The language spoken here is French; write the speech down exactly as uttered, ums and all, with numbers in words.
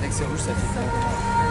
Avec ses rouges, ça fait.